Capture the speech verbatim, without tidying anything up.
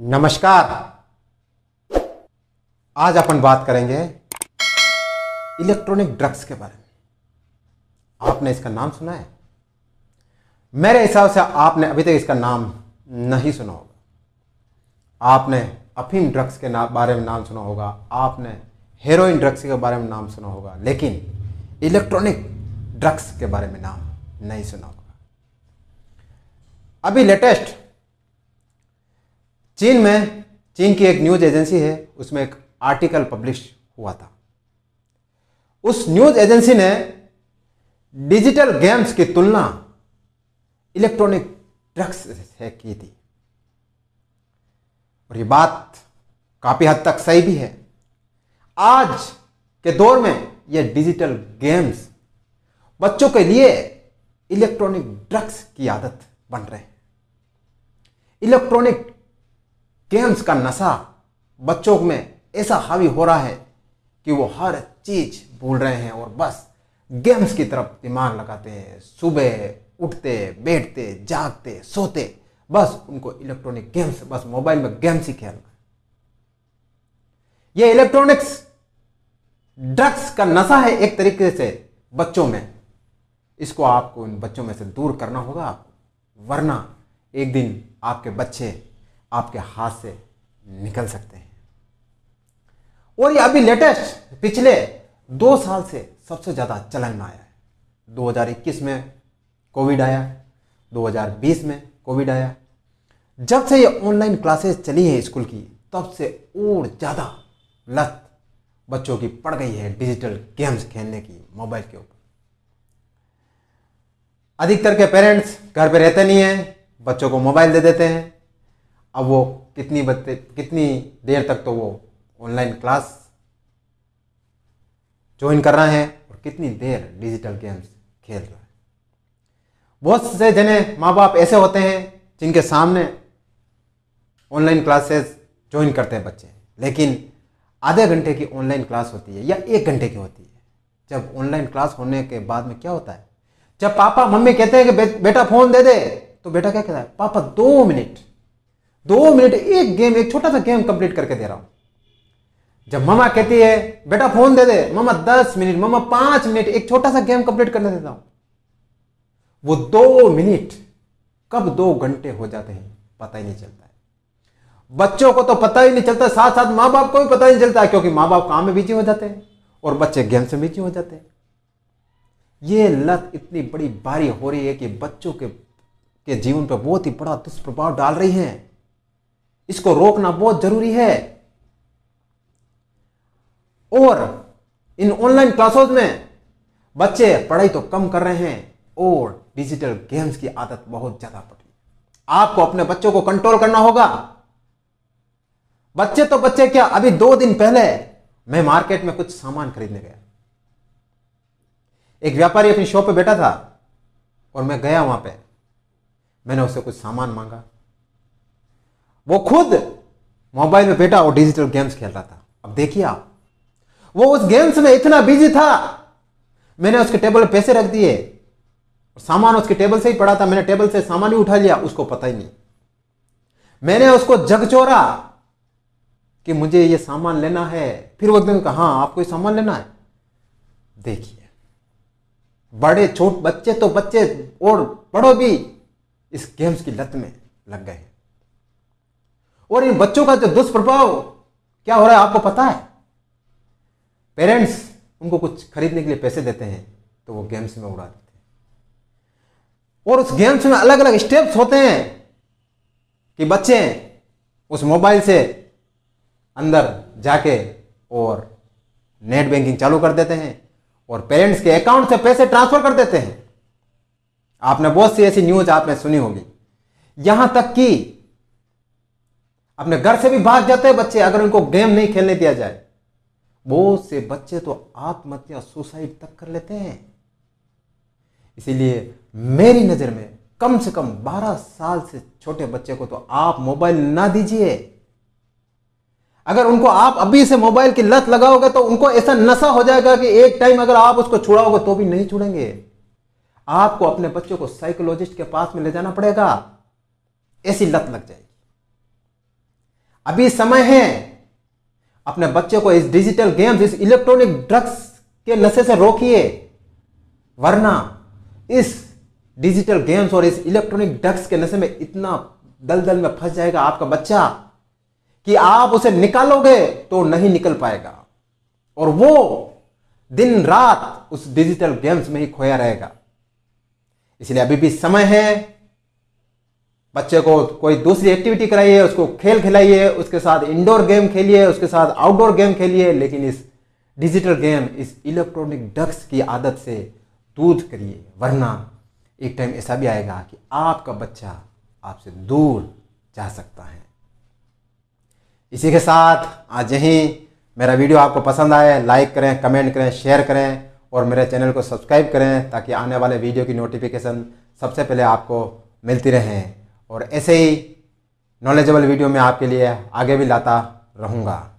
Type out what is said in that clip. नमस्कार। आज अपन बात करेंगे इलेक्ट्रॉनिक ड्रग्स के बारे में। आपने इसका नाम सुना है? मेरे हिसाब से आपने अभी तक इसका नाम नहीं सुना होगा। आपने अफीम ड्रग्स के बारे में नाम सुना होगा, आपने हेरोइन ड्रग्स के बारे में नाम सुना होगा, लेकिन इलेक्ट्रॉनिक ड्रग्स के बारे में नाम नहीं सुना होगा। अभी लेटेस्ट चीन में चीन की एक न्यूज एजेंसी है, उसमें एक आर्टिकल पब्लिश हुआ था। उस न्यूज एजेंसी ने डिजिटल गेम्स की तुलना इलेक्ट्रॉनिक ड्रग्स से की थी, और ये बात काफी हद तक सही भी है। आज के दौर में ये डिजिटल गेम्स बच्चों के लिए इलेक्ट्रॉनिक ड्रग्स की आदत बन रहे हैं। इलेक्ट्रॉनिक गेम्स का नशा बच्चों में ऐसा हावी हो रहा है कि वो हर चीज भूल रहे हैं और बस गेम्स की तरफ दिमाग लगाते हैं। सुबह उठते बैठते जागते सोते बस उनको इलेक्ट्रॉनिक गेम्स, बस मोबाइल में गेम्स ही खेलना। ये इलेक्ट्रॉनिक्स ड्रग्स का नशा है एक तरीके से बच्चों में। इसको आपको इन बच्चों में से दूर करना होगा, वरना एक दिन आपके बच्चे आपके हाथ से निकल सकते हैं। और ये अभी लेटेस्ट पिछले दो साल से सबसे ज़्यादा चलन में आया है। दो हज़ार इक्कीस में कोविड आया, दो हज़ार बीस में कोविड आया। जब से ये ऑनलाइन क्लासेस चली है स्कूल की, तब से और ज़्यादा लत बच्चों की पड़ गई है डिजिटल गेम्स खेलने की, मोबाइल के ऊपर। अधिकतर के पेरेंट्स घर पे रहते नहीं हैं, बच्चों को मोबाइल दे देते हैं। अब वो कितनी बच्चे कितनी देर तक तो वो ऑनलाइन क्लास ज्वाइन कर रहा है और कितनी देर डिजिटल गेम्स खेल रहा है। बहुत से जने माँ बाप ऐसे होते हैं जिनके सामने ऑनलाइन क्लासेस ज्वाइन करते हैं बच्चे, लेकिन आधे घंटे की ऑनलाइन क्लास होती है या एक घंटे की होती है। जब ऑनलाइन क्लास होने के बाद में क्या होता है, जब पापा मम्मी कहते हैं कि बे, बेटा फ़ोन दे दे, तो बेटा क्या कहता है, पापा दो मिनट दो मिनट एक गेम, एक छोटा सा गेम कंप्लीट करके दे रहा हूं। जब मामा कहती है बेटा फोन दे दे, मामा दस मिनट मामा पांच मिनट एक छोटा सा गेम कंप्लीट करने देता हूं। वो दो मिनट कब दो घंटे हो जाते हैं पता ही नहीं चलता है। बच्चों को तो पता ही नहीं चलता, साथ साथ माँ बाप को भी पता ही नहीं चलता, क्योंकि माँ बाप काम में बिजी हो जाते हैं और बच्चे गेम से बिजी हो जाते हैं। ये लत इतनी बड़ी भारी हो रही है कि बच्चों के, के जीवन पर बहुत ही बड़ा दुष्प्रभाव डाल रही है। इसको रोकना बहुत जरूरी है। और इन ऑनलाइन क्लासेस में बच्चे पढ़ाई तो कम कर रहे हैं और डिजिटल गेम्स की आदत बहुत ज्यादा पड़ रही है। आपको अपने बच्चों को कंट्रोल करना होगा। बच्चे तो बच्चे क्या, अभी दो दिन पहले मैं मार्केट में कुछ सामान खरीदने गया। एक व्यापारी अपनी शॉप पे बैठा था और मैं गया वहां पे, मैंने उससे कुछ सामान मांगा। वो खुद मोबाइल में बैठा और डिजिटल गेम्स खेल रहा था। अब देखिए आप, वो उस गेम्स में इतना बिजी था। मैंने उसके टेबल पर पैसे रख दिए, सामान उसके टेबल से ही पड़ा था, मैंने टेबल से सामान ही उठा लिया, उसको पता ही नहीं। मैंने उसको झकझोरा कि मुझे ये सामान लेना है, फिर वो एकदम कहा हाँ आपको ये सामान लेना है। देखिए, बड़े छोटे बच्चे तो बच्चे और बड़ों भी इस गेम्स की लत में लग गए हैं। और इन बच्चों का जो दुष्प्रभाव क्या हो रहा है आपको पता है। पेरेंट्स उनको कुछ खरीदने के लिए पैसे देते हैं तो वो गेम्स में उड़ा देते हैं, और उस गेम्स में अलग अलग स्टेप्स होते हैं कि बच्चे उस मोबाइल से अंदर जाके और नेट बैंकिंग चालू कर देते हैं और पेरेंट्स के अकाउंट से पैसे ट्रांसफर कर देते हैं। आपने बहुत सी ऐसी न्यूज आपने सुनी होगी। यहां तक कि अपने घर से भी भाग जाते हैं बच्चे अगर उनको गेम नहीं खेलने दिया जाए। बहुत से बच्चे तो आत्महत्या सुसाइड तक कर लेते हैं। इसीलिए मेरी नज़र में कम से कम बारह साल से छोटे बच्चे को तो आप मोबाइल ना दीजिए। अगर उनको आप अभी से मोबाइल की लत लगाओगे तो उनको ऐसा नशा हो जाएगा कि एक टाइम अगर आप उसको छुड़ाओगे तो भी नहीं छुड़ेंगे। आपको अपने बच्चों को साइकोलॉजिस्ट के पास में ले जाना पड़ेगा, ऐसी लत लग जाएगी। अभी समय है अपने बच्चों को इस डिजिटल गेम्स, इस इलेक्ट्रॉनिक ड्रग्स के नशे से रोकिए, वरना इस डिजिटल गेम्स और इस इलेक्ट्रॉनिक ड्रग्स के नशे में इतना दलदल में फंस जाएगा आपका बच्चा कि आप उसे निकालोगे तो नहीं निकल पाएगा और वो दिन रात उस डिजिटल गेम्स में ही खोया रहेगा। इसलिए अभी भी समय है, बच्चे को कोई दूसरी एक्टिविटी कराइए, उसको खेल खिलाइए, उसके साथ इंडोर गेम खेलिए, उसके साथ आउटडोर गेम खेलिए, लेकिन इस डिजिटल गेम, इस इलेक्ट्रॉनिक ड्रग्स की आदत से दूर करिए, वरना एक टाइम ऐसा भी आएगा कि आपका बच्चा आपसे दूर जा सकता है। इसी के साथ आज यहीं मेरा वीडियो आपको पसंद आए, लाइक करें, कमेंट करें, शेयर करें और मेरे चैनल को सब्सक्राइब करें ताकि आने वाले वीडियो की नोटिफिकेशन सबसे पहले आपको मिलती रहें और ऐसे ही नॉलेजेबल वीडियो मैं आपके लिए आगे भी लाता रहूँगा।